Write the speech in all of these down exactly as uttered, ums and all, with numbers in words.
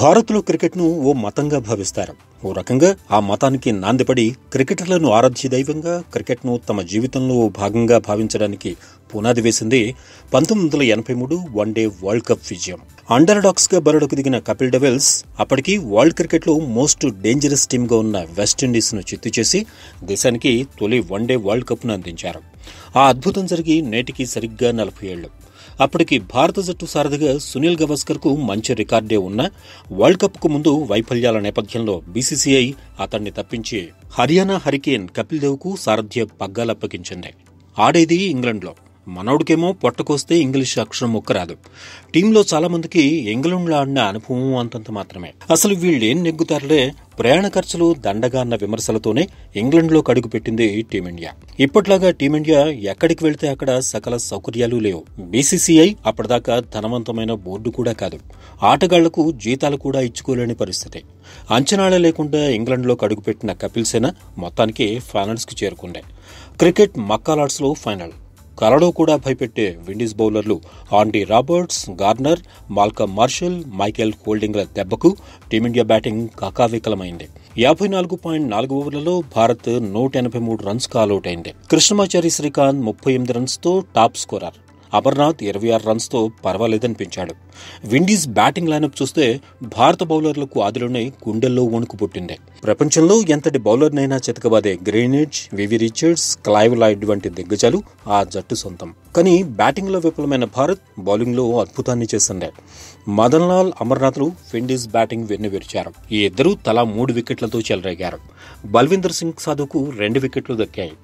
భారత్లో క్రికెట్ను ఓ మతంగా భావిస్తారు. ఓ రకంగా ఆ మతానికి నాందిపడి క్రికెటర్లను ఆరాధించే దైవంగా క్రికెట్ను తమ జీవితంలో ఓ భాగంగా భావించడానికి పునాది వేసింది పంతొమ్మిది వందల ఎనభై మూడు వన్డే వరల్డ్ కప్ విజయం. అండర్ డాక్స్గా బరిలోకి దిగిన కపిల్ డెవిల్స్ అప్పటికి వరల్డ్ క్రికెట్లో మోస్ట్ డేంజరస్ టీమ్గా ఉన్న వెస్టిండీస్ను చిత్తు చేసి దేశానికి తొలి వన్డే వరల్డ్ కప్ను అందించారు. ఆ అద్భుతం జరిగి నేటికి సరిగ్గా నలభై ఏళ్లు. అప్పటికి భారత జట్టు సారథిగా సునీల్ గవాస్కర్ కు మంచి రికార్డే ఉన్న వరల్డ్ కప్ కు ముందు వైఫల్యాల నేపథ్యంలో బీసీసీఐ అతన్ని తప్పించి హర్యానా హరికేన్ కపిల్ దేవ్ కు సారథ్య పగ్గాలప్పగించింది. ఆడేది ఇంగ్లండ్లో, మనోడికేమో పొట్టకొస్తే ఇంగ్లీష్ అక్షరం ఒక్కరాదు. టీంలో చాలా మందికి ఇంగ్లండ్లో ఆడిన అనుభవం అంతంత మాత్రమే. అసలు వీళ్ళేం నెగ్గుతారులే, ప్రయాణ ఖర్చులు దండగా అన్న విమర్శలతోనే ఇంగ్లండ్లో కడుగు పెట్టింది టీమిండియా. ఇప్పట్లాగా టీమిండియా ఎక్కడికి వెళితే అక్కడ సకల సౌకర్యాలు లేవు. బీసీసీఐ అప్పటిదాకా ధనవంతమైన బోర్డు కూడా కాదు. ఆటగాళ్లకు జీతాలు కూడా ఇచ్చుకోలేని పరిస్థితి. అంచనాలే లేకుండా ఇంగ్లండ్లో కడుగుపెట్టిన కపిల్ సేన మొత్తానికి ఫైనల్స్కు చేరుకుంది. క్రికెట్ మక్కాలాడ్స్లో ఫైనల్. కలలో కూడా భయపెట్టే విండీస్ బౌలర్లు Andy Roberts, Garner, Malcolm Marshall, Michael హోల్డింగ్ల దెబ్బకు టీమిండియా బ్యాటింగ్ కాకావికలమైంది. యాభై నాలుగు పాయింట్ నాలుగు ఓవర్లలో భారత్ నూట ఎనభై మూడు రన్స్ కాల్అవుట్ అయింది. కృష్ణమాచారి శ్రీకాంత్ ముప్పై ఎనిమిది రన్స్తో టాప్ స్కోరర్, అమర్నాథ్ ఇరవై ఆరు రన్స్తో పర్వాలేదనిపించాడు. విండీస్ బ్యాటింగ్ లైనప్ చూస్తే భారత బౌలర్లకు ఆదిలోనే గుండెల్లో వణుకు పుట్టింది. ప్రపంచంలో ఎంతటి బౌలర్నైనా చితకబాదే Greenidge, Viv Richards, Clive Lloyd వంటి దిగ్గజాలు ఆ జట్టు సొంతం. కానీ బ్యాటింగ్లో విఫలమైన భారత్ బౌలింగ్లో అద్భుతాన్ని చేసింది. మదన్ లాల్, అమర్నాథ్లు విండీస్ బ్యాటింగ్ వెన్నువిరిచారు. ఈ ఇద్దరూ తలా మూడు వికెట్లతో చెలరేగారు. బల్విందర్ సింగ్ సాధుకు రెండు వికెట్లు దక్కాయి.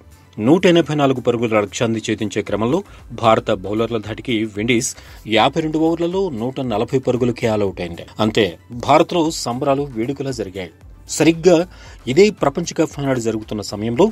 నూట ఎనభై నాలుగు పరుగుల లక్ష్యాన్ని ఛేదించే క్రమంలో భారత బౌలర్ల ధాటికి విండీస్ యాభై రెండు ఓవర్లలో నూట నలభై పరుగులకే ఆల్అవుట్ అయింది. అంతే, భారత్లో సంబరాలు వేడుకలా జరిగాయి. సరిగ్గా ఇదే ప్రపంచ కప్ ఫైనల్ జరుగుతున్న సమయంలో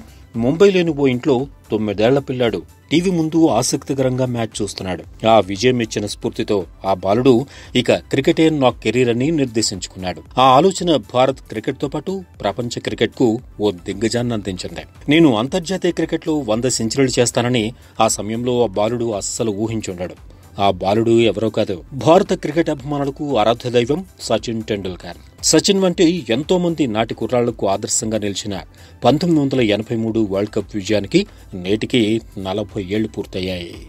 ముంబైలోని ఓ ఇంట్లో తొమ్మిదేళ్ల పిల్లాడు టీవీ ముందు ఆసక్తికరంగా మ్యాచ్ చూస్తున్నాడు. ఆ విజయం ఇచ్చిన స్ఫూర్తితో ఆ బాలుడు ఇక క్రికెటే నా కెరీర్ అని నిర్దేశించుకున్నాడు. ఆ ఆలోచన భారత్ క్రికెట్తో పాటు ప్రపంచ క్రికెట్కు ఓ దిగ్గజాన్ని అందించింది. నేను అంతర్జాతీయ క్రికెట్లో వంద సెంచరీలు చేస్తానని ఆ సమయంలో ఆ బాలుడు అస్సలు ఊహించుండడు. ఆ బాలుడు ఎవరో కాదు, భారత క్రికెట్ అభిమానులకు ఆరాధ్య దైవం సచిన్ టెండూల్కర్. సచిన్ వంటి ఎంతో మంది నాటి కుర్రాళ్లకు ఆదర్శంగా నిలిచిన పంతొమ్మిది వందల ఎనభై మూడు వరల్డ్ కప్ విజయానికి నేటికి నలభై ఏళ్లు పూర్తయ్యాయి.